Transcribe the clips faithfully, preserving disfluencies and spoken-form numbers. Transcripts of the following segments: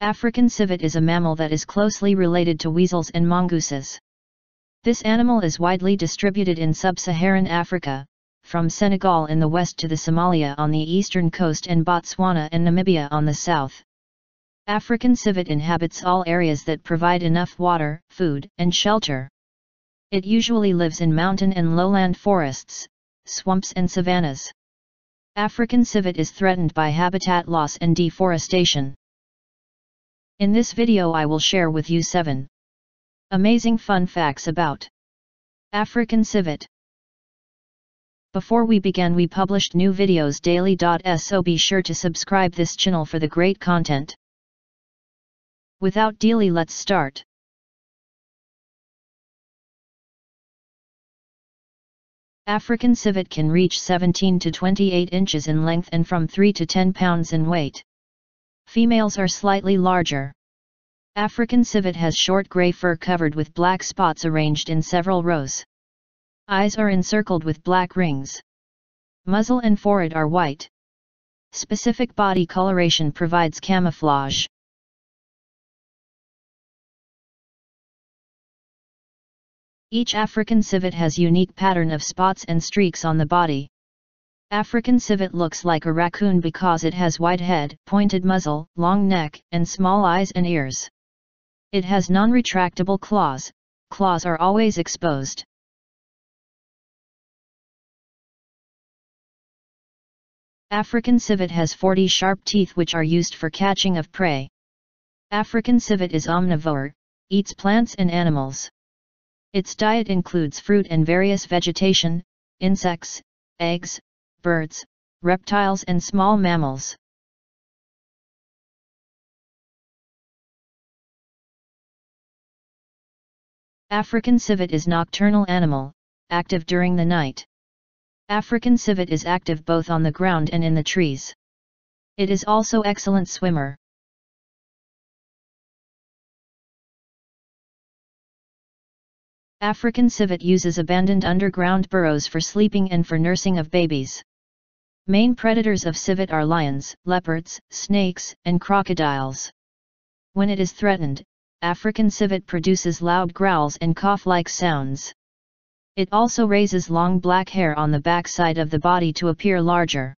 African civet is a mammal that is closely related to weasels and mongooses. This animal is widely distributed in sub-Saharan Africa, from Senegal in the west to the Somalia on the eastern coast and Botswana and Namibia on the south. African civet inhabits all areas that provide enough water, food, and shelter. It usually lives in mountain and lowland forests, swamps and savannas. African civet is threatened by habitat loss and deforestation. In this video I will share with you seven amazing fun facts about African civet. Before we begin, we published new videos daily, so be sure to subscribe this channel for the great content. Without delay, let's start. African civet can reach seventeen to twenty-eight inches in length and from three to ten pounds in weight. Females are slightly larger. African civet has short grey fur covered with black spots arranged in several rows. Eyes are encircled with black rings. Muzzle and forehead are white. Specific body coloration provides camouflage. Each African civet has unique pattern of spots and streaks on the body. African civet looks like a raccoon because it has wide head, pointed muzzle, long neck, and small eyes and ears. It has non-retractable claws. Claws are always exposed. African civet has forty sharp teeth which are used for catching of prey. African civet is omnivore, eats plants and animals. Its diet includes fruit and various vegetation, insects, eggs, birds, reptiles and small mammals. African civet is nocturnal animal, active during the night. African civet is active both on the ground and in the trees. It is also excellent swimmer. African civet uses abandoned underground burrows for sleeping and for nursing of babies. Main predators of civet are lions, leopards, snakes, and crocodiles. When it is threatened, African civet produces loud growls and cough-like sounds. It also raises long black hair on the back side of the body to appear larger.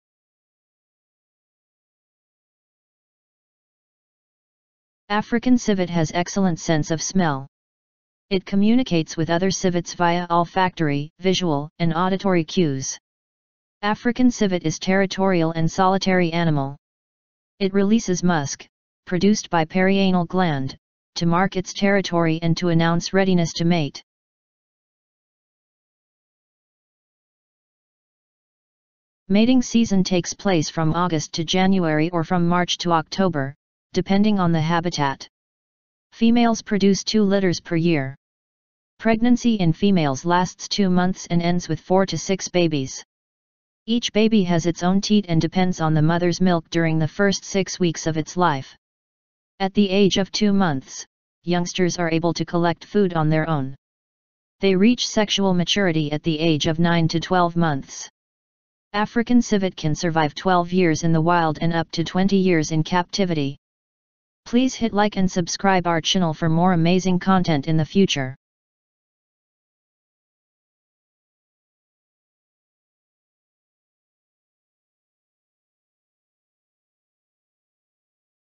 African civet has excellent sense of smell. It communicates with other civets via olfactory, visual, and auditory cues. African civet is territorial and solitary animal. It releases musk, produced by perianal gland, to mark its territory and to announce readiness to mate. Mating season takes place from August to January or from March to October, depending on the habitat. Females produce two litters per year. Pregnancy in females lasts two months and ends with four to six babies. Each baby has its own teat and depends on the mother's milk during the first six weeks of its life. At the age of two months, youngsters are able to collect food on their own. They reach sexual maturity at the age of nine to twelve months. African civet can survive twelve years in the wild and up to twenty years in captivity. Please hit like and subscribe our channel for more amazing content in the future.